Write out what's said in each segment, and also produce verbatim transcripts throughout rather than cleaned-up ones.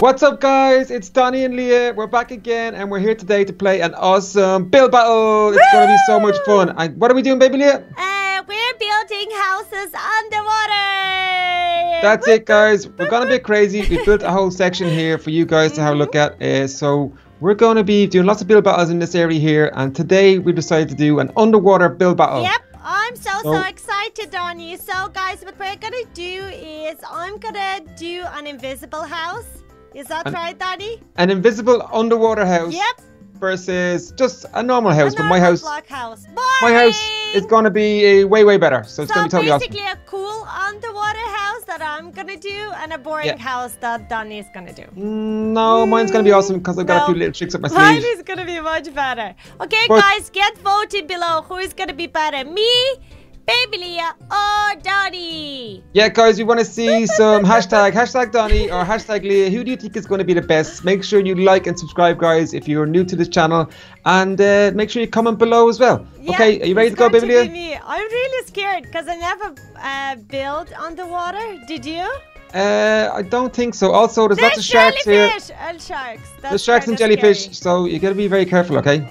What's up guys, it's Donnie and Leah. We're back again and we're here today to play an awesome build battle. It's Woo! Gonna be so much fun. I, what are we doing, baby Leah? Uh, we're building houses underwater. That's it guys, we're gonna be crazy. We built a whole section here for you guys to have a look at. Uh, so we're gonna be doing lots of build battles in this area here, and today we decided to do an underwater build battle. Yep. I'm so, so, so excited, Donnie. So, guys, what we're going to do is I'm going to do an invisible house. Is that an, right, Donnie? An invisible underwater house. Yep. Versus just a normal house. A normal but my house, block house. My house is going to be uh, way, way better. So, it's so going to be totally awesome. So, basically a cool underwater house that I'm going to do and a boring yeah. house that Donnie is going to do. Mm, no, mm, mine's going to be awesome because I've got no. a few little tricks up my sleeve. Mine is going to be much better. Okay, but, guys, get voted below. Who is going to be better? Me, Baby Leah, or Donnie? Yeah, guys, we want to see some hashtag, hashtag Donnie or hashtag Leah. Who do you think is going to be the best? Make sure you like and subscribe, guys, if you're new to this channel. And uh, make sure you comment below as well. Yeah, okay, are you ready to go, Baby Leah? Me. I'm really scared because I never uh, built underwater. Did you? Uh, I don't think so. Also, there's, there's lots of sharks jellyfish. here. And sharks. That's there's sharks and jellyfish, scary. so you gotta be very careful, okay?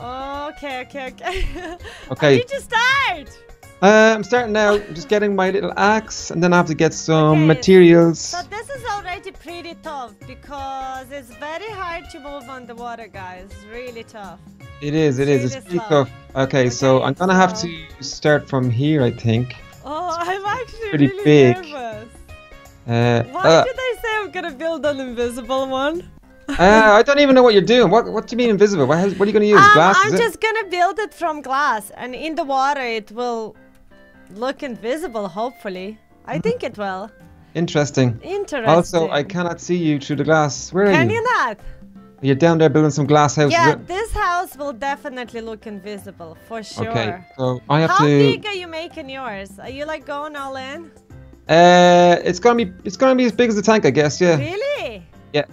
Okay, okay, okay. Okay. I need to start. Uh, I'm starting now. I'm just getting my little axe, and then I have to get some okay. materials. So this is already pretty tough because it's very hard to move on the water, guys. It's really tough. It is. It is. It's, it's pretty tough. tough. Okay, okay, so I'm gonna so. have to start from here, I think. Oh, it's I'm actually pretty really big. nervous. Uh, Why uh, did I say I'm gonna build an invisible one? uh, I don't even know what you're doing. What What do you mean invisible? What, what are you gonna use? Um, glass? I'm just gonna build it from glass, and in the water it will look invisible. Hopefully, I think it will. Interesting. Interesting. Also, I cannot see you through the glass. Where are Can you? Can you not? You're down there building some glass houses. Yeah, this house will definitely look invisible for sure. Okay. So I have How to. How big are you making yours? Are you like going all in? Uh, it's gonna be it's gonna be as big as the tank, I guess. Yeah. Really? Yeah.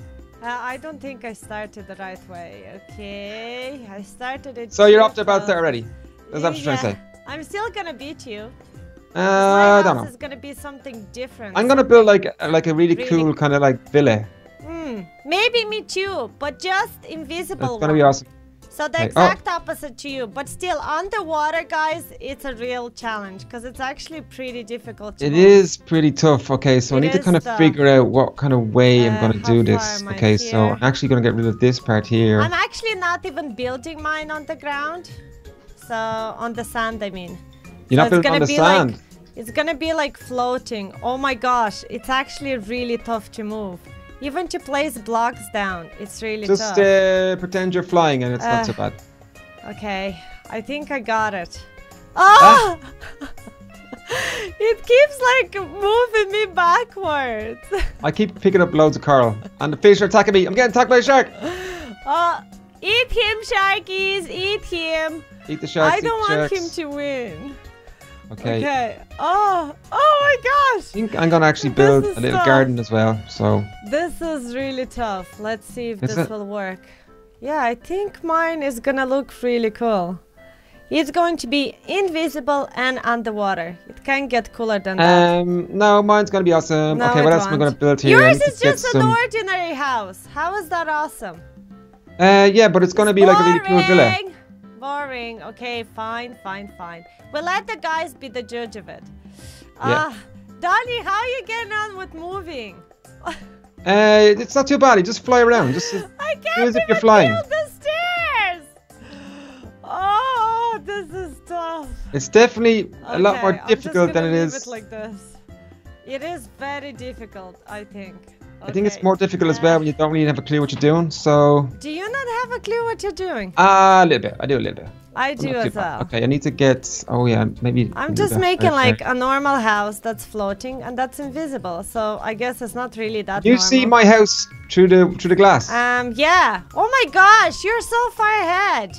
Uh, I don't think I started the right way. Okay, I started it. So you're up to about there already. That's what I'm trying to say. I'm still gonna beat you. Uh, I don't know. It's gonna be something different. I'm gonna build like like a really, really cool kind of like villa. Mm, maybe me too, but just invisible. It's gonna one. be awesome. So the exact oh. opposite to you, but still underwater, guys. It's a real challenge because it's actually pretty difficult. To it move. is pretty tough. Okay, so it I need to kind of tough. figure out what kind of way uh, I'm gonna do this. Okay, so I'm actually gonna get rid of this part here. I'm actually not even building mine on the ground, so on the sand. I mean, you're so not building on the sand. Like, it's gonna be like floating. Oh my gosh, it's actually really tough to move. Even to place blocks down, it's really Just, tough. Just uh, pretend you're flying and it's uh, not so bad. Okay, I think I got it. Oh! Ah. It keeps like moving me backwards. I keep picking up loads of coral and the fish are attacking me. I'm getting attacked by a shark. Uh, eat him, sharkies, eat him. Eat the sharks, I don't want sharks. him to win. Okay. Okay. Oh, oh my gosh! I think I'm gonna actually build a little tough. garden as well. So this is really tough. Let's see if is this it? will work. Yeah, I think mine is gonna look really cool. It's going to be invisible and underwater. It can get cooler than that. Um, no, mine's gonna be awesome. No, okay, what else won't. am I gonna build here? Yours is just an ordinary house. How is that awesome? Uh, yeah, but it's gonna it's be boring. like a really cool villa. Boring. Okay, fine, fine, fine. We'll let the guys be the judge of it. Ah, yeah. uh, Donnie, how are you getting on with moving? uh, it's not too bad. You just fly around. Just as, I can't as if you're flying. The stairs. Oh, this is tough. It's definitely okay, a lot more difficult I'm just than it is. It like this. It is very difficult, I think. I think okay. it's more difficult as well when you don't really have a clue what you're doing, so... Do you not have a clue what you're doing? Ah, uh, a little bit. I do a little bit. I I'm do as well. Bad. Okay, I need to get... Oh, yeah, maybe... I'm just making okay. like a normal house that's floating and that's invisible, so I guess it's not really that You normal. see my house through the through the glass? Um, yeah. Oh my gosh, you're so far ahead.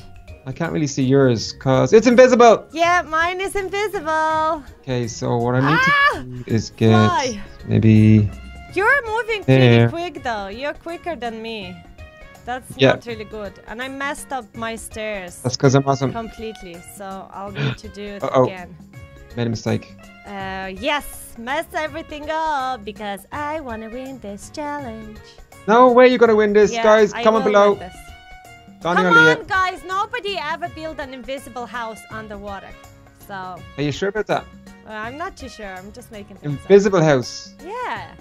I can't really see yours, because it's invisible! Yeah, mine is invisible. Okay, so what I need ah! to do is get Why? maybe... You're moving pretty yeah. quick though. You're quicker than me. That's yeah. not really good. And I messed up my stairs. That's because I'm awesome. Completely. So I'll need to do it uh -oh. again. Made a mistake. Uh, yes. Mess everything up because I want to win this challenge. No way you're gonna win this, yeah, guys. Comment below. Come on, guys. Nobody ever built an invisible house underwater. So. Are you sure about that? Well, I'm not too sure. I'm just making things invisible up. House. Yeah.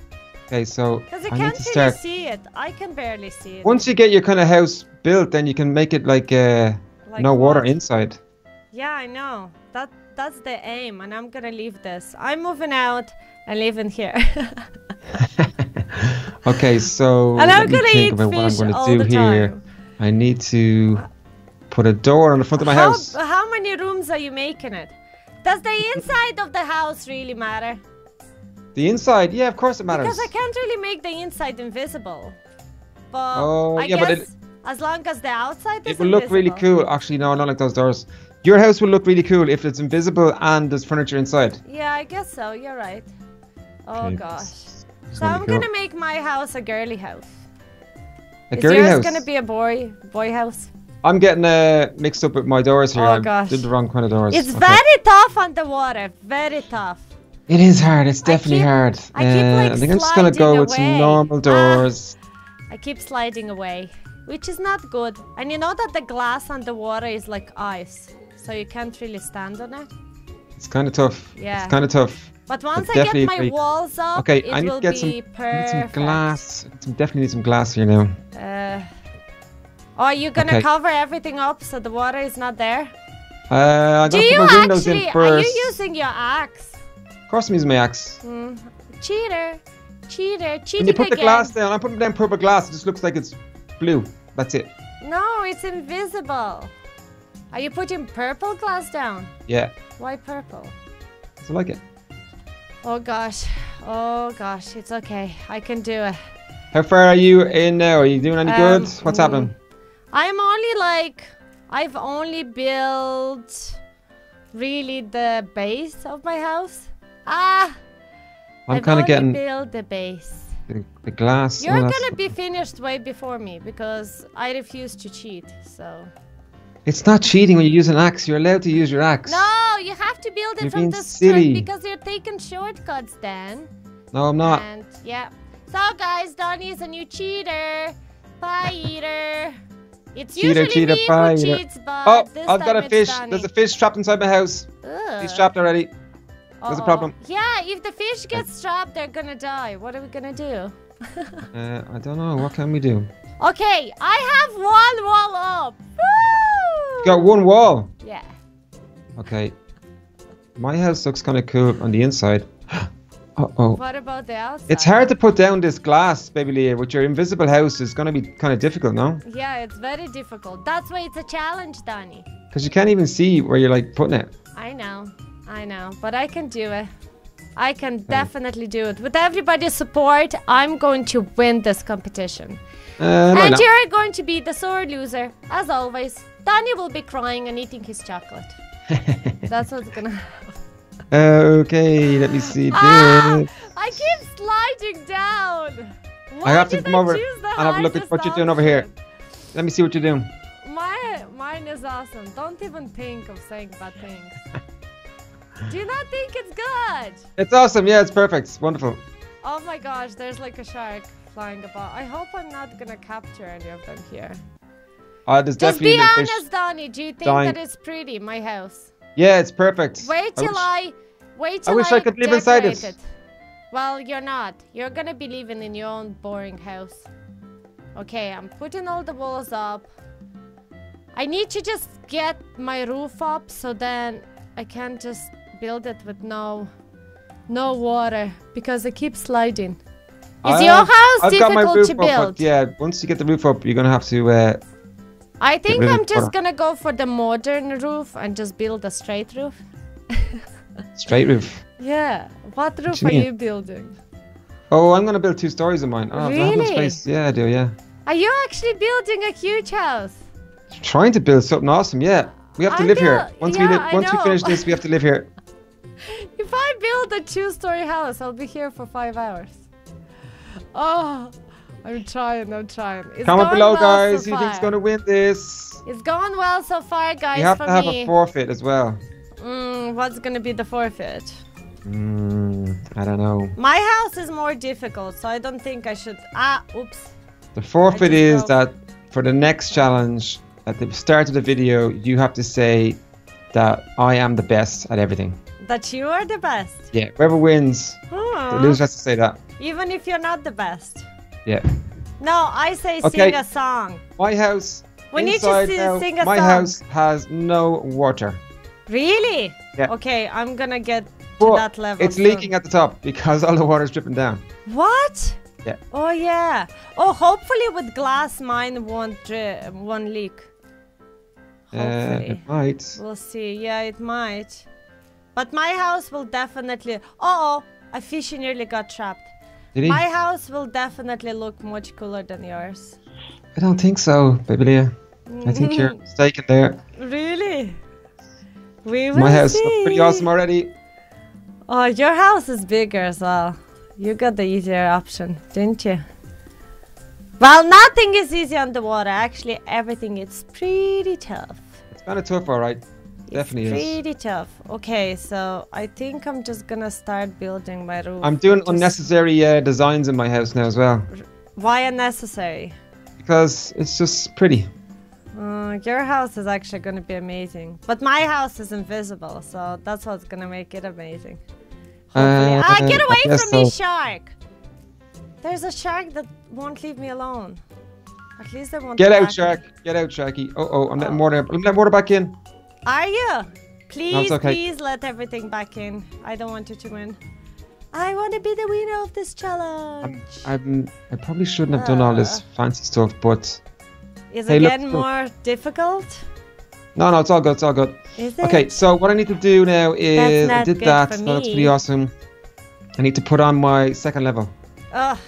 Okay, so because I can't really see it. I can barely see it. Once you get your kind of house built, then you can make it like uh, like no water what? Inside. Yeah, I know. That that's the aim, and I'm gonna leave this. I'm moving out and living here. Okay, so and I'm gonna eat fish what I'm gonna do here. Time. I need to put a door on the front of my how, house. How many rooms are you making it? Does the inside of the house really matter? The inside, yeah, of course it matters. Because I can't really make the inside invisible. But oh, I yeah, guess but it, as long as the outside is it will invisible. Look really cool. Actually, no, I don't like those doors. Your house will look really cool if it's invisible and there's furniture inside. Yeah, I guess so. You're right. Oh, okay, gosh. It's, it's so I'm cool. Going to make my house a girly house. A girly is yours house? Going to be a boy boy house? I'm getting uh, mixed up with my doors here. Oh, gosh. I did the wrong kind of doors. It's okay. Very tough underwater. Very tough. It is hard. It's definitely I keep, hard. I, keep, like, uh, I think I'm just going to go away. With some normal doors. Ah, I keep sliding away, which is not good. And you know that the glass underwater is like ice. So you can't really stand on it. It's kind of tough. Yeah. It's kind of tough. But once I get my like, walls up, okay, it I need will to get some, be perfect. I need some glass. I definitely need some glass here now. Uh, oh, are you going to okay. cover everything up so the water is not there? Uh, I Do you actually... In first. Are you using your axe? Of course I'm using my axe. Mm. Cheater. Cheater. Cheating When you put again. The glass down, I'm putting down purple glass. It just looks like it's blue. That's it. No, it's invisible. Are you putting purple glass down? Yeah. Why purple? Because I like it. Oh gosh, oh gosh, it's okay. I can do it. How far are you in now? Are you doing any um, good? What's happening? I'm only like, I've only built really the base of my house. Ah, I'm kind of getting build the base. The, the glass. You're gonna glass. Be finished way before me because I refuse to cheat. So. It's not cheating when you use an axe. You're allowed to use your axe. No, you have to build it you're from the start because you're taking shortcuts, Dan. No, I'm not. And, yeah. So, guys, Donnie is a new cheater. Pie eater. It's cheater, usually cheater, me pie who eater. Cheats, but oh, this I've time got a fish. Donnie. There's a fish trapped inside my house. Ugh. He's trapped already. Uh-oh. There's a problem. Yeah, if the fish gets trapped, they're gonna die. What are we gonna do? uh, I don't know. What can we do? Okay, I have one wall up. Got one wall. Yeah. Okay. My house looks kind of cool on the inside. uh oh. What about the outside? It's hard to put down this glass, baby Leah. With your invisible house, is gonna be kind of difficult, no? Yeah, it's very difficult. That's why it's a challenge, Donnie. Because you can't even see where you're like putting it. I know, I know, but I can do it. I can okay. definitely do it. With everybody's support, I'm going to win this competition. Uh, no, and you're going to be the sore loser, as always. Donnie will be crying and eating his chocolate. That's what's gonna happen. Okay, let me see this. Ah, I keep sliding down. Why I have to come I over and have a look at what you're doing over here. Let me see what you're doing. My, mine is awesome. Don't even think of saying bad things. Do you not think it's good? It's awesome. Yeah, it's perfect. It's wonderful. Oh my gosh, there's like a shark flying about. I hope I'm not gonna capture any of them here. Uh, there's Just be honest, Donnie. Do you think dying. That it's pretty, my house? Yeah, it's perfect. Wait till I, I wait till I wish I, I could live inside it. it. Well, you're not. You're gonna be living in your own boring house. Okay, I'm putting all the walls up. I need to just get my roof up, so then I can just build it with no, no water because I keep sliding. Is I, your house I've difficult to build? Up, yeah, once you get the roof up, you're gonna have to. Uh, I think I'm just going to go for the modern roof and just build a straight roof. Straight roof? Yeah. What roof what are you, you building? Oh, I'm going to build two stories of mine. Oh, really? I have no space. Yeah, I do, yeah. Are you actually building a huge house? Trying to build something awesome, yeah. We have to I live build, here. Once, yeah, we, li once we finish this, we have to live here. If I build a two-story house, I'll be here for five hours. Oh... I'm trying, I'm trying. It's Comment below, well guys. So who think's going to win this? It's gone well so far, guys. You have for to have me. A forfeit as well. Mm, what's going to be the forfeit? Mm, I don't know. My house is more difficult, so I don't think I should... Ah, oops. The forfeit is that for the next challenge, at the start of the video, you have to say that I am the best at everything. That you are the best? Yeah, whoever wins, hmm. the loser has to say that. Even if you're not the best? Yeah. No, I say okay. Sing a song. My house, we need to sing, now, sing a my song. My house has no water. Really? Yeah. Okay, I'm gonna get to well, that level It's soon. Leaking at the top because all the water is dripping down. What? Yeah. Oh, yeah. Oh, hopefully with glass mine won't, uh, won't leak. Hopefully. Uh, it might. We'll see. Yeah, it might. But my house will definitely... Uh-oh, a fish nearly got trapped. Did he? My house will definitely look much cooler than yours. I don't think so, Babylia. I think you're mistaken there. Really? We will see. My house looks pretty awesome already. Oh, your house is bigger as well. You got the easier option, didn't you? Well, nothing is easy on the water. Actually, everything is pretty tough. It's kind of tough, all right. Definitely it's pretty is. tough. Okay, so I think I'm just gonna start building my roof. I'm doing just... unnecessary uh, designs in my house now as well. Why unnecessary? Because it's just pretty. Uh, your house is actually gonna be amazing, but my house is invisible, so that's what's gonna make it amazing. Uh, ah, get away from so. me, shark! There's a shark that won't leave me alone. At least I won't. Get out, shark! Me. Get out, sharky! Oh, oh, I'm letting water. I'm letting water back in. Are you? Please, no, okay. please let everything back in. I don't want you to win. I want to be the winner of this challenge. I'm, I'm, I probably shouldn't have done uh, all this fancy stuff, but... Is hey, again look, more look. difficult? No, no, it's all good, it's all good. Is it? Okay, so what I need to do now is... I did that, that looks pretty awesome. I need to put on my second level. Ugh.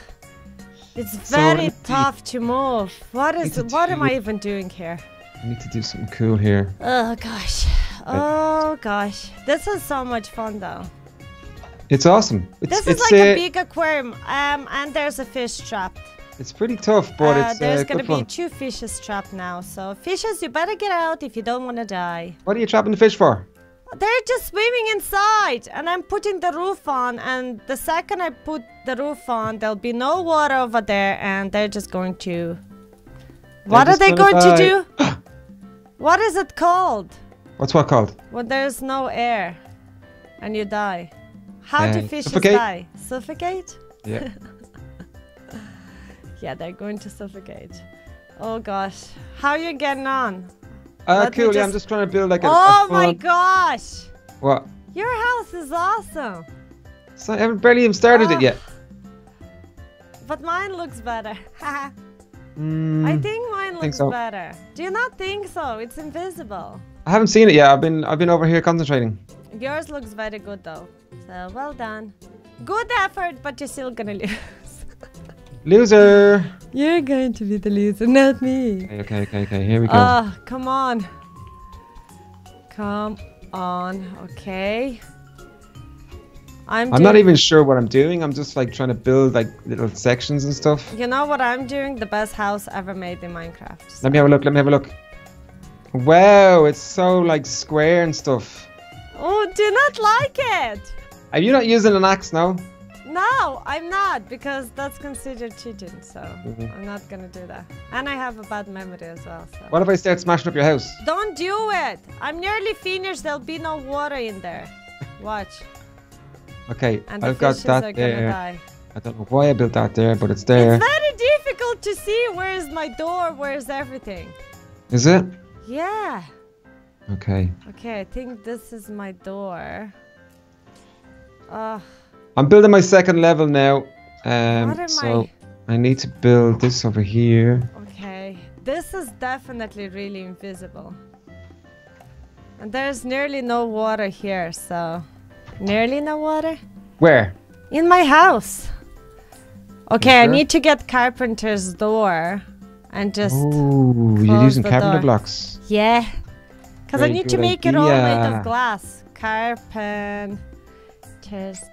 It's very so tough to move. What is? What am I even doing here? I need to do something cool here. Oh gosh. Oh gosh. This is so much fun though. It's awesome. It's, this is it's, like uh, a big aquarium um, and there's a fish trapped. It's pretty tough, but uh, it's There's uh, going to be fun. two fishes trapped now. So fishes, you better get out if you don't want to die. What are you trapping the fish for? They're just swimming inside and I'm putting the roof on, and the second I put the roof on, there'll be no water over there and they're just going to... They're what are they going die. to do? What is it called? What's what called? When there's no air and you die. How um, do fishes suffocate? die? Suffocate? Yeah. Yeah, they're going to suffocate. Oh gosh. How are you getting on? Uh, cool, just... yeah, I'm just trying to build like a... Oh a my gosh! What? Your house is awesome. So I haven't barely even started oh. it yet. But mine looks better. Haha. Mm, I think mine looks think so. better. Do you not think so? It's invisible. I haven't seen it yet. I've been I've been over here concentrating. Yours looks very good though. So well done. Good effort, but you're still gonna lose. Loser. You're going to be the loser, not me. Okay, okay, okay, okay. Here we go. Oh, come on. Come on. Okay. I'm, I'm not even sure what I'm doing. I'm just like trying to build like little sections and stuff. You know what I'm doing? The best house ever made in Minecraft. So. Let me have a look. Let me have a look. Wow, it's so like square and stuff. Oh, do not like it. Are you not using an axe now? No, I'm not, because that's considered cheating. So mm-hmm. I'm not gonna do that. And I have a bad memory as well. So. What if I start smashing up your house? Don't do it. I'm nearly finished. There'll be no water in there. Watch. Okay, and I've got that there. Die. I don't know why I built that there, but it's there. It's very difficult to see where is my door, where is everything. Is it? Yeah. Okay. Okay, I think this is my door. Uh, I'm building my second level now. Um, what am so I? I need to build this over here. Okay, this is definitely really invisible. And there's nearly no water here, so... Nearly no water. Where? In my house. Okay, I need to get carpenter's door and just... Oh, you're using carpenter blocks. Yeah. Because I need to make it all made of glass. Carpenter's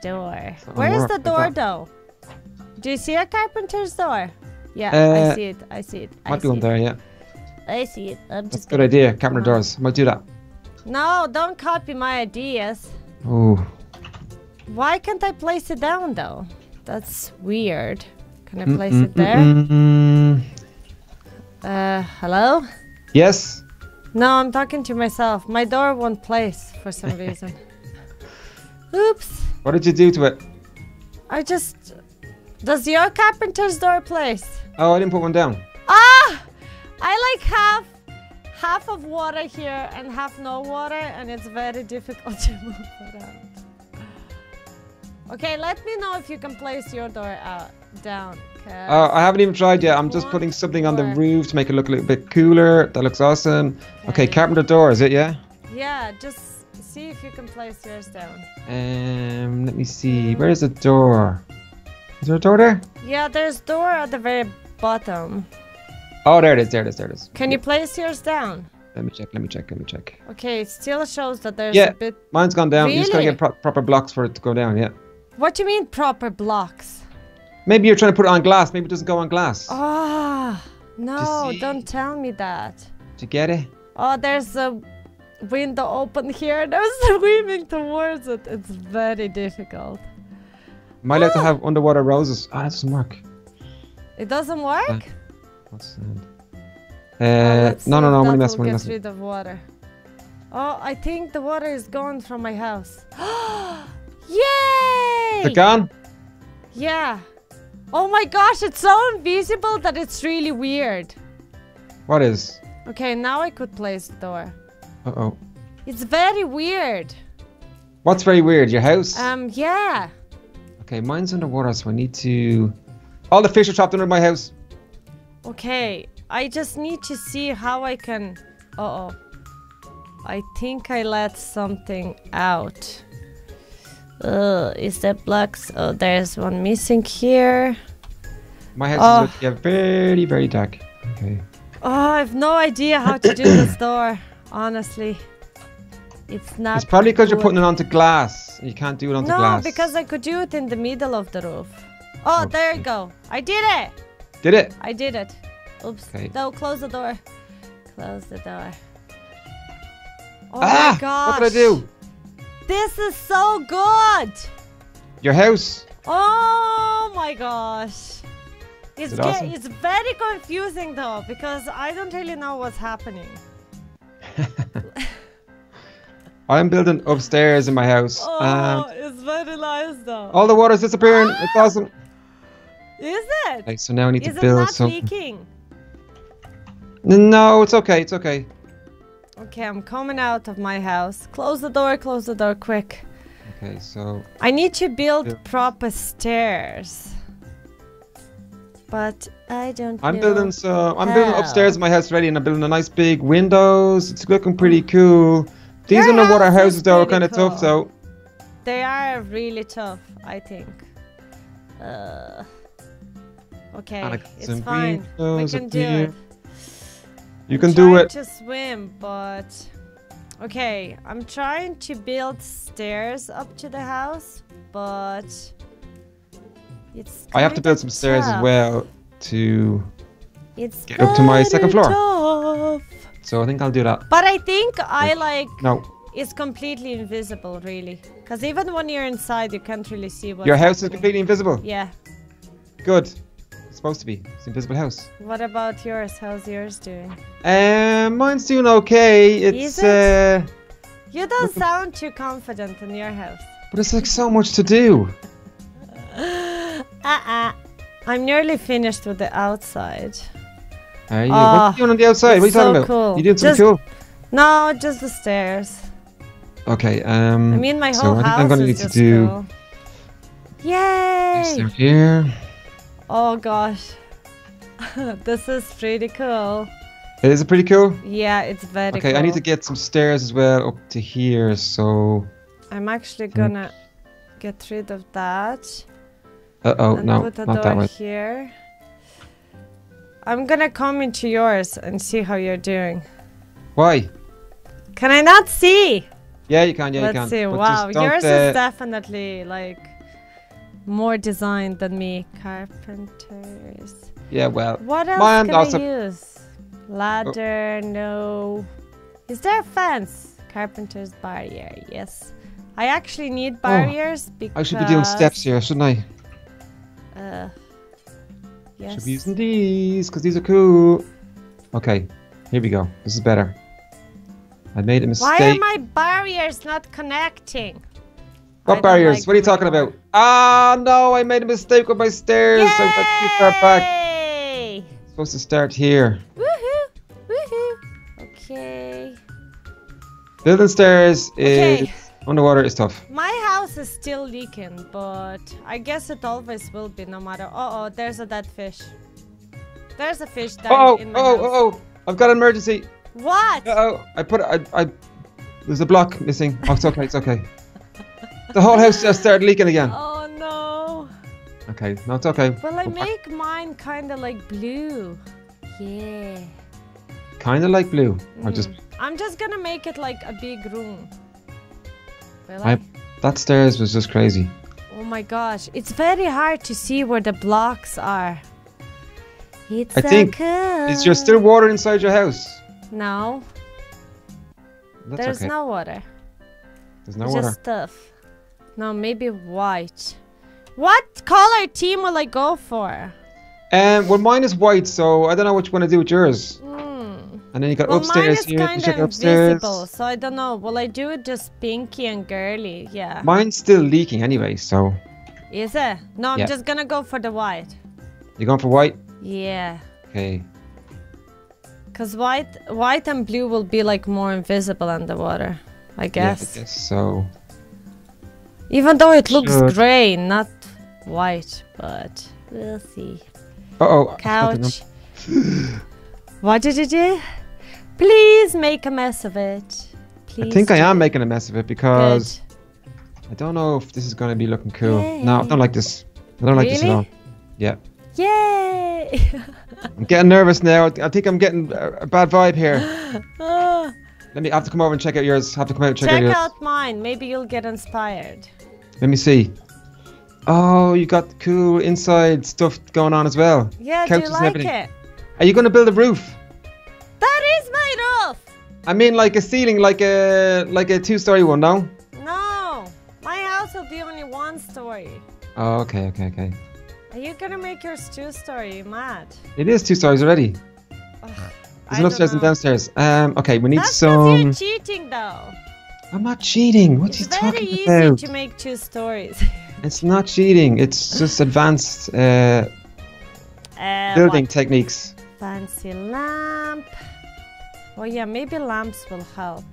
door. Where is the door though? Do you see a carpenter's door? Yeah, I see it. I see it. Might be one there, yeah. I see it. That's a good idea. Carpenter doors. Might do that. No, don't copy my ideas. Oh. Why can't I place it down though? That's weird. Can I place mm -mm -mm -mm -mm. it there? Uh, hello? Yes? No, I'm talking to myself. My door won't place for some reason. Oops. What did you do to it? I just... Does your carpenter's door place? Oh, I didn't put one down. Ah! I like half half of water here and half no water, and it's very difficult to move around. Okay, let me know if you can place your door out down. Oh, I haven't even tried yet. I'm just putting something on the roof to make it look a little bit cooler. That looks awesome. Okay, okay, carpenter door, is it, yeah? Yeah, just see if you can place yours down. Um, let me see. Where is the door? Is there a door there? Yeah, there's door at the very bottom. Oh, there it is, there it is, there it is. Can you place yours down? Let me check, let me check, let me check. Okay, it still shows that there's yeah, a bit... Yeah, mine's gone down. Really? You just gotta get pro proper blocks for it to go down, yeah. What do you mean, proper blocks? Maybe you're trying to put it on glass. Maybe it doesn't go on glass. Ah, oh, no, don't tell me that. Did you get it? Oh, there's a window open here. There's a weaving towards it. It's very difficult. Am I allowed to have underwater roses? Ah, oh, that doesn't work. It doesn't work? Uh, what's that? Uh, oh, no, no, no, I'm going to mess with it. Get rid of water. Oh, I think the water is gone from my house. Yay! They're gone? Yeah. Oh my gosh, it's so invisible that it's really weird. What is? Okay, now I could place the door. Uh-oh. It's very weird. What's very weird? Your house? Um, yeah. Okay, mine's underwater, so I need to... All the fish are trapped under my house. Okay, I just need to see how I can... Uh-oh. I think I let something out. Uh, is that blocks? Oh, there's one missing here. My house oh. is yeah, very, very dark. Okay. Oh, I have no idea how to do this door, honestly. It's not. It's probably because you're putting it onto glass. You can't do it onto no, glass. No, because I could do it in the middle of the roof. Oh, oh, there you go. I did it. Did it? I did it. Oops. Okay. No, close the door. Close the door. Oh ah, my gosh. What did I do? This is so good. Your house. Oh my gosh. It's, it awesome? It's very confusing though, because I don't really know what's happening. I'm building upstairs in my house. Oh, it's very nice though. All the water's disappearing. Ah! It's awesome. Is it? Okay, so now I need is to build something. Is it not leaking? No, it's okay. It's okay. Okay, I'm coming out of my house. Close the door. Close the door, quick. Okay, so... I need to build yeah. proper stairs. But I don't I'm know building so I'm how. building upstairs in my house already, and I'm building a nice big windows. It's looking pretty cool. These Your underwater house houses, though, are kind of cool. tough, though. They are really tough, I think. Uh, okay, Alex it's fine. We can do it. You I'm can do it. I'm trying to swim, but... Okay, I'm trying to build stairs up to the house, but... it's. I have to build some tough. stairs as well to it's get up to my second floor. Tough. So I think I'll do that. But I think I like... No. It's completely invisible, really. Because even when you're inside, you can't really see what... Your house happening. is completely invisible? Yeah. Good. It's supposed to be. It's an invisible house. What about yours? How's yours doing? Um, mine's doing okay. It's... Is it? uh, you don't sound too confident in your house. But it's like so much to do. Uh-uh. I'm nearly finished with the outside. Are you? Oh, what are you doing on the outside? What are you so talking about? Cool. You doing something cool? No, just the stairs. Okay. Um, I mean, my whole so house I think I'm gonna is need just to do cool. Yay! Stair here. Oh gosh, this is pretty cool. It is pretty cool. Yeah, it's very. Okay, cool. I need to get some stairs as well up to here. So I'm actually gonna hmm. get rid of that. Uh oh, and no, put a not door that way. Here. I'm gonna come into yours and see how you're doing. Why? Can I not see? Yeah, you can. Yeah, Let's you can. Let's see. But wow, yours uh... is definitely like more designed than me. Carpenters. Yeah, well. What else mine can also... I use? Ladder? Oh. No. Is there a fence? Carpenter's barrier. Yes. I actually need barriers oh, because I should be doing steps here, shouldn't I? Uh. Yes. Should be using these, because these are cool. Okay, here we go. This is better. I made a mistake. Why are my barriers not connecting? What barriers? Like what are you talking about? Ah, no, I made a mistake with my stairs. Yay! So I'm too far back. I'm supposed to start here. Woohoo! Woohoo! Okay. Building stairs is... Okay. Underwater is tough. My house is still leaking, but I guess it always will be, no matter... Uh-oh, there's a dead fish. There's a fish dying uh-oh, in my uh-oh, house. Uh-oh, uh-oh! I've got an emergency! What? Uh-oh, I put... I, I... There's a block missing. Oh, it's okay, it's okay. The whole house just started leaking again. Oh, no. Okay, no, it's okay. Well, I make mine kind of like blue. Yeah. Kind of like blue? Mm. Or just... I'm just gonna make it like a big room. Will I? I, that stairs was just crazy. Oh my gosh. It's very hard to see where the blocks are. It's I so think, cool. Is there still water inside your house? No. That's There's okay. no water. There's no just water. Just stuff. No, maybe white. What color team will I go for? Um, well, mine is white, so I don't know which one to do with yours. Mm. And then you got well, upstairs here. Mine is kind of invisible, so I don't know. Will I do it just pinky and girly? Yeah. Mine's still leaking anyway, so. Is it? No, I'm yeah. just gonna go for the white. You're going for white? Yeah. Okay. Because white, white and blue will be like more invisible underwater, I guess. Yeah, I guess so. Even though it looks sure. grey, not white, but we'll see. Uh-oh. Couch. What did you do? Please make a mess of it. Please I think do. I am making a mess of it because Good. I don't know if this is going to be looking cool. Yay. No, I don't like this. I don't really? like this at all. Yeah. Yay! I'm getting nervous now. I think I'm getting a bad vibe here. uh. Let me I have to come over and check out yours. I have to come out and check, check out yours. Check out mine. Maybe you'll get inspired. Let me see. Oh, you got cool inside stuff going on as well. Yeah, Couches do you like it? Are you going to build a roof? That is my roof! I mean like a ceiling, like a like a two-story one, no? No. My house will be only one story. Oh, okay, okay, okay. Are you going to make yours two-story? Mad. It is two stories already. Ugh. There's upstairs and downstairs. Um, okay, we need That's some... That's you're cheating, though. I'm not cheating. What it's are you talking about? It's very easy to make two stories. It's not cheating. It's just advanced uh, uh, building what? techniques. Fancy lamp. Well, yeah, maybe lamps will help.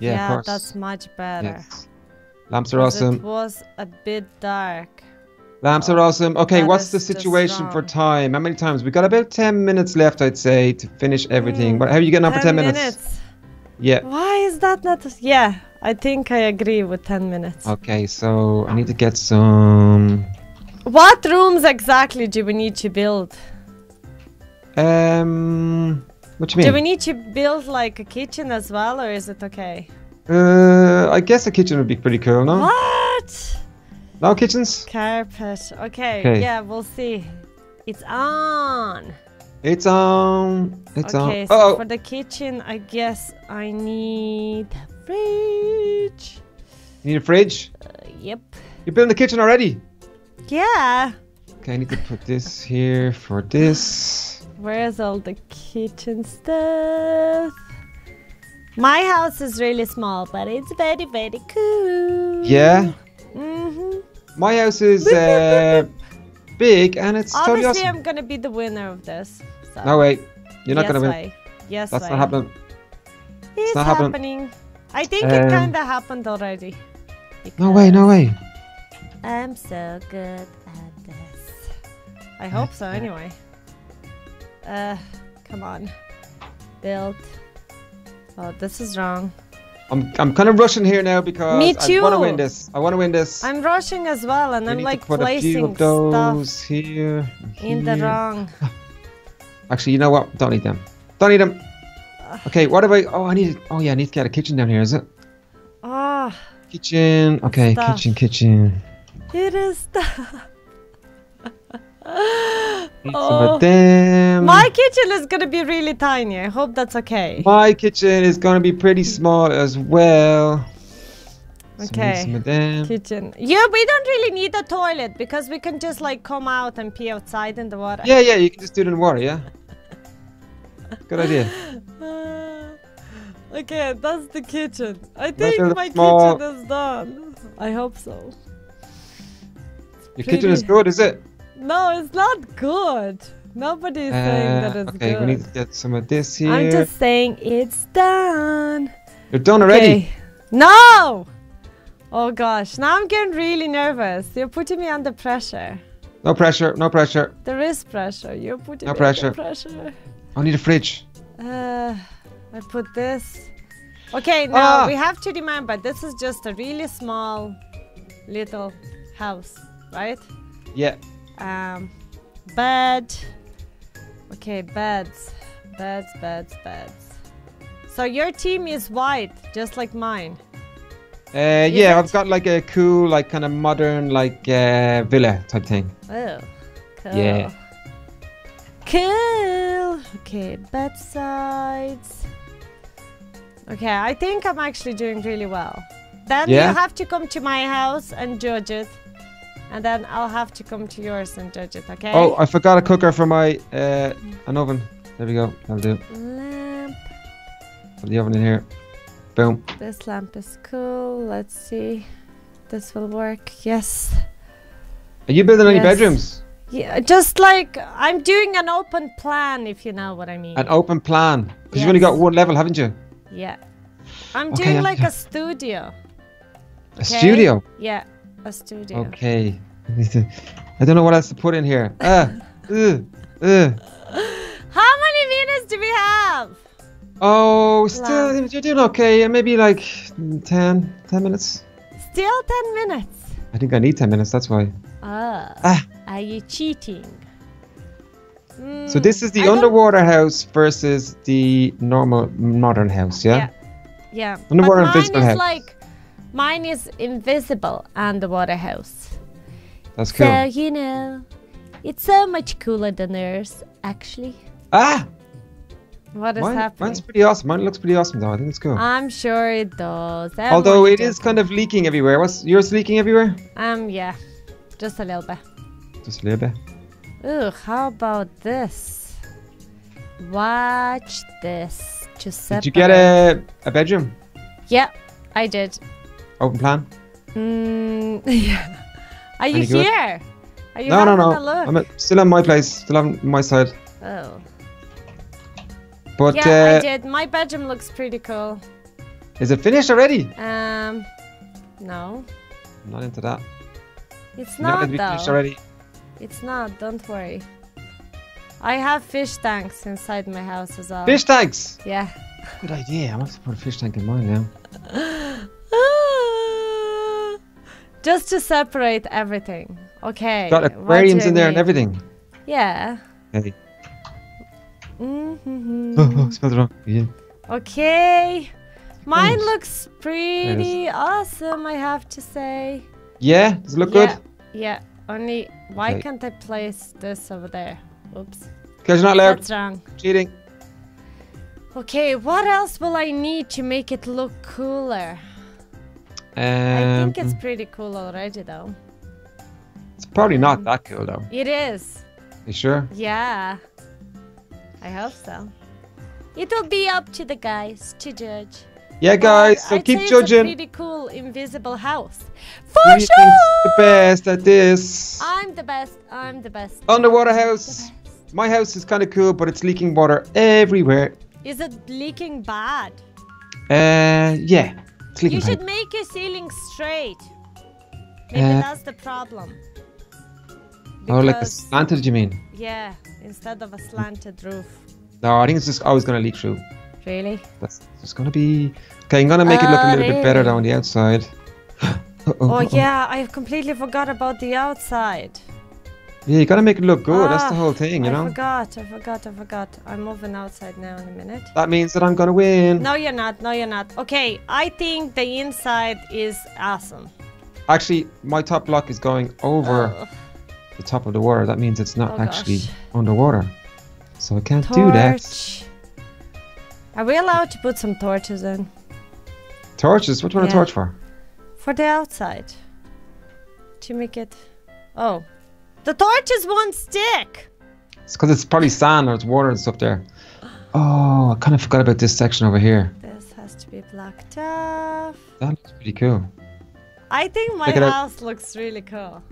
Yeah, yeah of course. That's much better. Yes. Lamps are awesome. It was a bit dark. Lamps are awesome. Okay, that what's the situation for time? How many times? We got about ten minutes left, I'd say, to finish everything. Mm, but how are you getting on for ten minutes? minutes? Yeah. Why is that not? A, yeah, I think I agree with ten minutes. Okay, so I need to get some. What rooms exactly do we need to build? Um, what do you mean? Do we need to build like a kitchen as well, or is it okay? Uh, I guess a kitchen would be pretty cool, no? What? No kitchens? Carpet. Okay, okay, yeah, we'll see. It's on. It's on. It's on. Okay, so uh-oh. for the kitchen, I guess I need a fridge. You need a fridge? Uh, yep. You're building the kitchen already? Yeah. Okay, I need to put this here for this. Where's all the kitchen stuff? My house is really small, but it's very, very cool. Yeah? Mm-hmm. My house is uh, big and it's totally awesome. Obviously, I'm gonna be the winner of this. So. No wait, you're not yes, gonna win. I. Yes, that's I. not happening. It's, it's not happening. happening. I think um, it kind of happened already. No way, no way. I'm so good at this. I hope so. Anyway, uh, come on, build. Oh, this is wrong. I'm, I'm kind of rushing here now because Me too. I want to win this. I want to win this. I'm rushing as well, and we I'm like placing stuff here, here in the wrong. Actually, you know what? Don't need them. Don't need them. Okay, what do I? Oh, I need. Oh yeah, I need to get a kitchen down here. Is it? Ah. Oh, kitchen. Okay, stuff. kitchen, kitchen. It is stuff. Oh. My kitchen is gonna be really tiny. I hope that's okay. My kitchen is gonna be pretty small as well. Okay. So kitchen. Yeah, we don't really need a toilet because we can just like come out and pee outside in the water. Yeah, yeah, you can just do it in water, yeah. Good idea. Uh, okay, that's the kitchen. I think my small... kitchen is done. I hope so. It's Your pretty... kitchen is good, is it? No, it's not good. Nobody's uh, saying that it's okay, good. Okay, we need to get some of this here. I'm just saying it's done. You're done already. Okay. No! Oh gosh, now I'm getting really nervous. You're putting me under pressure. No pressure, no pressure. There is pressure. You're putting no me pressure. under pressure. I need a fridge. Uh, I put this. Okay, now ah. we have to remember this is just a really small little house, right? Yeah. Um, bed. Okay, beds, beds, beds, beds. So your team is white, just like mine. Uh, yeah, I've got like a cool, like kind of modern, like uh, villa type thing. Oh, cool. Yeah. Cool. Okay, bedsides. Okay, I think I'm actually doing really well. Then yeah. you have to come to my house and judge it. And then I'll have to come to yours and judge it, okay? Oh, I forgot a cooker for my, uh, an oven. There we go, that'll do. Lamp. Put the oven in here. Boom. This lamp is cool, let's see. This will work, yes. Are you building yes. any bedrooms? Yeah, just like, I'm doing an open plan, if you know what I mean. An open plan? Because yes. you've only got one level, haven't you? Yeah. I'm okay, doing I'm like a studio. A okay? studio? Yeah. A studio. Okay. I don't know what else to put in here. Uh, uh, uh. How many minutes do we have? Oh, still, Love. you're doing okay. Maybe like ten, ten minutes. Still ten minutes. I think I need ten minutes. That's why. Oh. Ah. Are you cheating? Mm, so this is the I underwater don't... house versus the normal modern house, yeah? Yeah. yeah. Underwater but mine is house. like. Mine is invisible underwater house. That's cool. So, you know, it's so much cooler than ours, actually. Ah! What is Mine, happening? Mine's pretty awesome. Mine looks pretty awesome, though. I think it's cool. I'm sure it does. Everyone Although it does. is kind of leaking everywhere. What's yours leaking everywhere? Um, yeah. Just a little bit. Just a little bit. Ooh, how about this? Watch this. Giuseppe. Did you get a, a bedroom? Yeah, I did. Open plan? Mm, yeah. Are you here? Are you no, no, no. Look? I'm at, still on my place. Still on my side. Oh. But yeah, uh, I did. My bedroom looks pretty cool. Is it finished already? Um, no. I'm not into that. It's not, not though. Finished already. It's not. Don't worry. I have fish tanks inside my house as well. Fish tanks? Yeah. Good idea. I must have put a fish tank in mine now. Just to separate everything. Okay. Got aquariums in there and everything. Yeah. Hey. Mm-hmm. Oh, oh, spelled wrong. Yeah. Okay. Mine nice. looks pretty nice. awesome, I have to say. Yeah? Does it look yeah. good? Yeah. Only, why okay. can't I place this over there? Oops. Because you're not allowed. That's wrong. Cheating. Okay, what else will I need to make it look cooler? Um, I think it's pretty cool already, though. It's probably not um, that cool, though. It is. You sure? Yeah. I hope so. It will be up to the guys to judge. Yeah, guys, but so I'd keep say judging. It's a pretty cool invisible house. For you sure! The best at this. I'm the best. I'm the best. Underwater house. Best. My house is kind of cool, but it's leaking water everywhere. Is it leaking bad? Uh, yeah. You pipe. should make your ceiling straight. Maybe uh, that's the problem. Because oh, like a slanted, you mean? Yeah, instead of a slanted roof. No, I think it's just always going to leak through. Really? That's just going to be... Okay, I'm going to make uh, it look a little really? bit better down the outside. uh -oh, oh, uh -oh. yeah, I completely forgot about the outside. Yeah, you got to make it look good. Ah, that's the whole thing, you I know? I forgot, I forgot, I forgot. I'm moving outside now in a minute. That means that I'm going to win. No, you're not. No, you're not. Okay, I think the inside is awesome. Actually, my top block is going over oh. the top of the water. That means it's not oh, actually gosh. underwater. So I can't Torch. do that. Are we allowed to put some torches in? Torches? What do you want yeah. a torch for? for the outside to make it. Oh, the torch is one stick. It's because it's probably sand or it's water and stuff there. Oh, I kind of forgot about this section over here. This has to be blocked off. That looks pretty cool. I think my house looks really cool.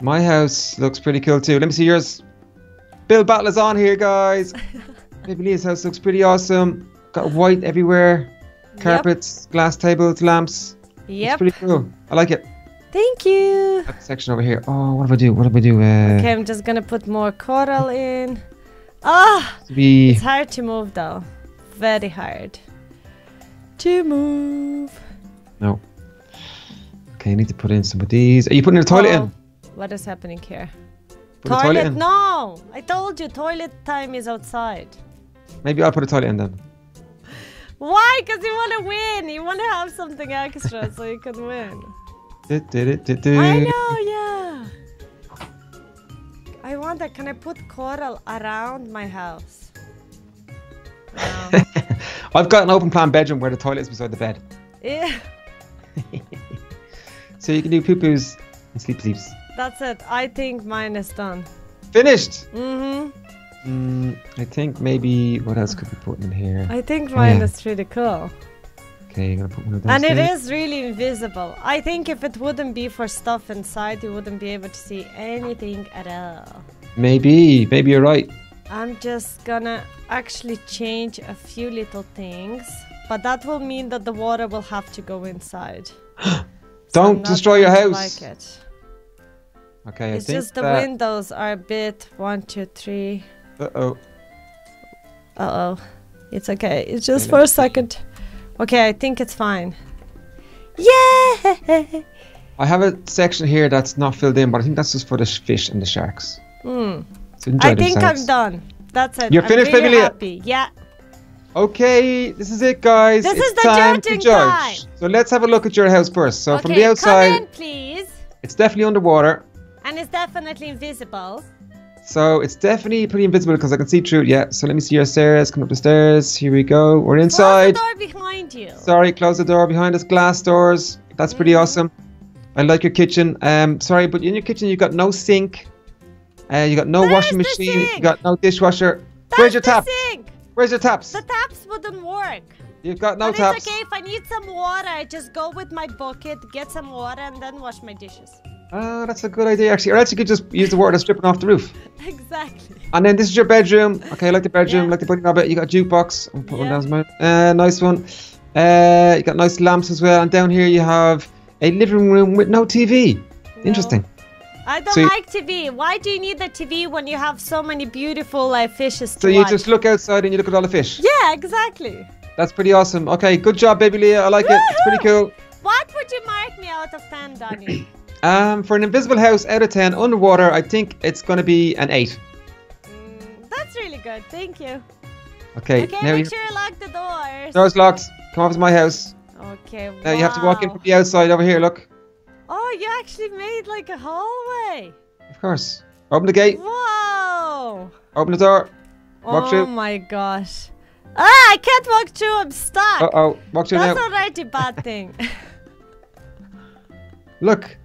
My house looks pretty cool too. Let me see yours. Build battle is on here, guys. Maybe Leah's house looks pretty awesome. Got white everywhere. Carpets, yep. Glass tables, lamps. Yeah. It's pretty cool. I like it. Thank you. That section over here. Oh, what do I do? What do I do? Uh, okay, I'm just going to put more coral in. Ah, oh, be... it's hard to move though. Very hard to move. No. Okay, I need to put in some of these. Are you putting the toilet oh, in? What is happening here? Put toilet? toilet no! I told you, toilet time is outside. Maybe I'll put a toilet in then. Why? Because you want to win. You want to have something extra so you can win. Du, du, du, du. I know, yeah. I wonder, can I put coral around my house? No. I've got an open plan bedroom where the toilet is beside the bed. Yeah. So you can do poo-poos and sleep-sleeps. That's it. I think mine is done. Finished! Mm-hmm. Mm, I think maybe what else could be put in here? I think mine yeah. is really cool. Okay, you're gonna put one of those. And there. It is really invisible. I think if it wouldn't be for stuff inside, you wouldn't be able to see anything at all. Maybe, maybe you're right. I'm just gonna actually change a few little things, but that will mean that the water will have to go inside. so Don't destroy your house. Like it. Okay, it's I think just the that... windows are a bit one, two, three. Uh-oh. Uh-oh. It's okay. It's just for a second. Okay, I think it's fine. Yeah! I have a section here that's not filled in, but I think that's just for the fish and the sharks. Mm. So enjoy I think I'm done. That's it. You're I'm finished, really happy. Yeah. Okay, this is it, guys. This it's is the time to judge. Time. So let's have a look at your house first. So okay, from the outside, come in, please. It's definitely underwater. And it's definitely invisible. So it's definitely pretty invisible because I can see through it, yeah. So let me see your stairs, come up the stairs, here we go, we're inside. Close the door behind you. Sorry, close the door behind us, glass doors, that's pretty mm. awesome. I like your kitchen, um, sorry, but in your kitchen you've got no sink, uh, you got no Where's washing machine, you got no dishwasher. That's Where's your tap? Sink. Where's your taps? The taps wouldn't work. You've got no but taps. It's okay, if I need some water, I just go with my bucket, get some water and then wash my dishes. Ah, uh, that's a good idea actually. Or else you could just use the water that's dripping off the roof. Exactly. And then this is your bedroom. Okay, I like the bedroom, yeah. like the pudding rabbit. You got a jukebox. I'm putting yeah. one down. Uh, nice one. Uh, you got nice lamps as well. And down here you have a living room with no T V. No. Interesting. I don't so like T V. Why do you need the T V when you have so many beautiful uh, fishes to So you watch? Just look outside and you look at all the fish. Yeah, exactly. That's pretty awesome. Okay, good job, baby Leah. I like Woo-hoo! It. It's pretty cool. What would you mark me out of ten, Donnie? Um, for an invisible house out of ten underwater, I think it's going to be an eight. Mm, that's really good. Thank you. Okay. Okay, now make you... sure you lock the doors. Door's locked. Come over to my house. Okay, wow. Now you have to walk in from the outside over here, look. Oh, you actually made like a hallway. Of course. Open the gate. Whoa. Open the door. Walk oh through. Oh my gosh. Ah, I can't walk through. I'm stuck. Uh-oh. Walk through That's now. That's already a bad thing. Look.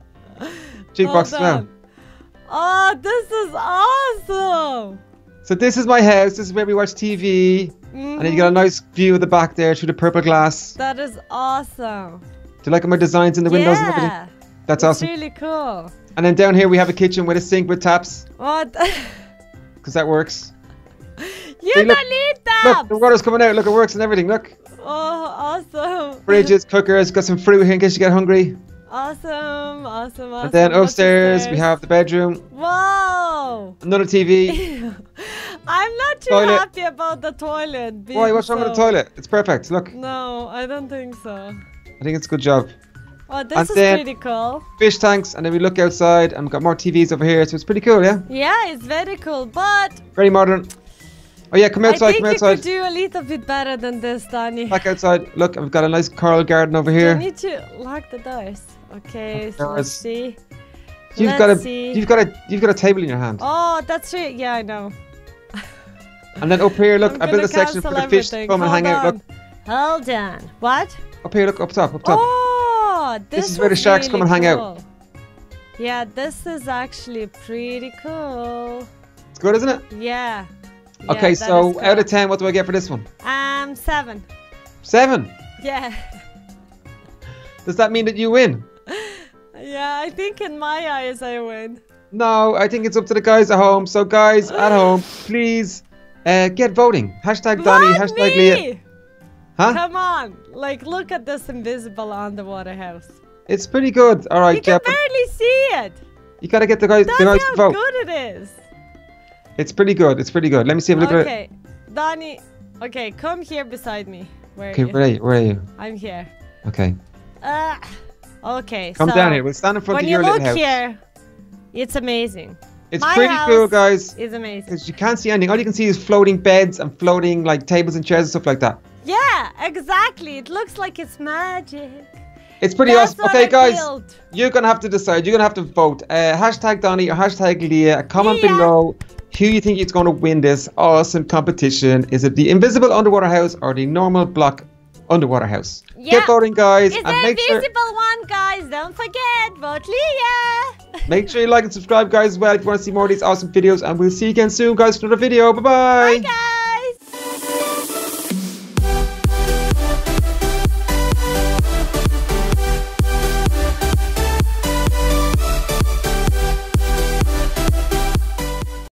Jukebox down. Oh, this is awesome! So this is my house. This is where we watch T V, mm-hmm. and then you got a nice view of the back there through the purple glass. That is awesome. Do you like my designs in the windows? Yeah, and everything? That's it's awesome. Really cool. And then down here we have a kitchen with a sink with taps. What? Because that works. You See, don't look, need taps. Look, the water's coming out. Look, it works and everything. Look. Oh, awesome! Fridges, cookers, got some fruit here in case you get hungry. Awesome, awesome, awesome. And then upstairs, upstairs, we have the bedroom. Whoa! Another T V. I'm not too toilet. happy about the toilet. Why? What's so... wrong with the toilet? It's perfect, look. No, I don't think so. I think it's a good job. Oh, this and is pretty cool. Fish tanks, and then we look outside, and we've got more T Vs over here, so it's pretty cool, yeah? Yeah, it's very cool, but... very modern. Oh yeah, come outside, come outside. I think you could do a little bit better than this, Danny. Back outside. Look, I've got a nice coral garden over here. You need to lock the doors. Okay, so let's see. You've let's got a, see. You've got a, you've got a table in your hand. Oh, that's it. Right. Yeah, I know. And then up here, look, I built a section for the fish to come and hang out. Look. Hold on. What? Up here, look, up top, up top. Oh, god, this, this is where the sharks really come and hang cool. out. Yeah, this is actually pretty cool. It's good, isn't it? Yeah. Okay, yeah, so out of ten, what do I get for this one? Um, seven. Seven? Yeah. Does that mean that you win? Yeah, I think in my eyes I win. No, I think it's up to the guys at home. So guys at home, please uh, get voting. Hashtag Donnie, Vote hashtag me! Leah. Huh? Come on, like look at this invisible underwater house. It's pretty good. All right, you can Jeff, barely see it. You gotta get the guys. That's the guys how vote. good it is. It's pretty good. It's pretty good. Let me see if look okay. at it. Okay, Donnie. Okay, come here beside me. Where okay, are you? where are you? Where are you? I'm here. Okay. Uh, okay. Come so down here. We'll stand in front of your little house. When you look here, it's amazing. It's My pretty house cool, guys. It's amazing. Because you can't see anything. All you can see is floating beds and floating like tables and chairs and stuff like that. Yeah, exactly. It looks like it's magic. It's pretty That's awesome. Okay, I guys, build. you're gonna have to decide. You're gonna have to vote. Uh, hashtag Donnie or hashtag Leah. Comment yeah. below. Who you think is going to win this awesome competition? Is it the invisible underwater house or the normal block underwater house? Yeah. Get voting, guys. It's and the make invisible sure... one, guys. Don't forget, vote Leah. Make sure you like and subscribe, guys, as well if you want to see more of these awesome videos. And we'll see you again soon, guys, for another video. Bye-bye. Bye, guys.